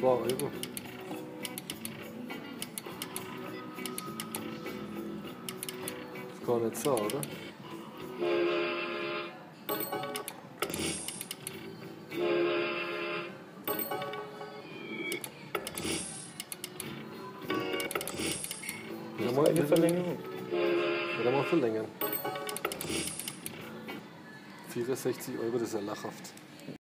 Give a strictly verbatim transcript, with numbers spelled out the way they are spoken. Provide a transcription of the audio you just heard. zwei Euro. Das kann nicht so, oder? Wieder mal eine Verlängerung. Wieder mal verlängern. vierundsechzig Euro, das ist ja lachhaft.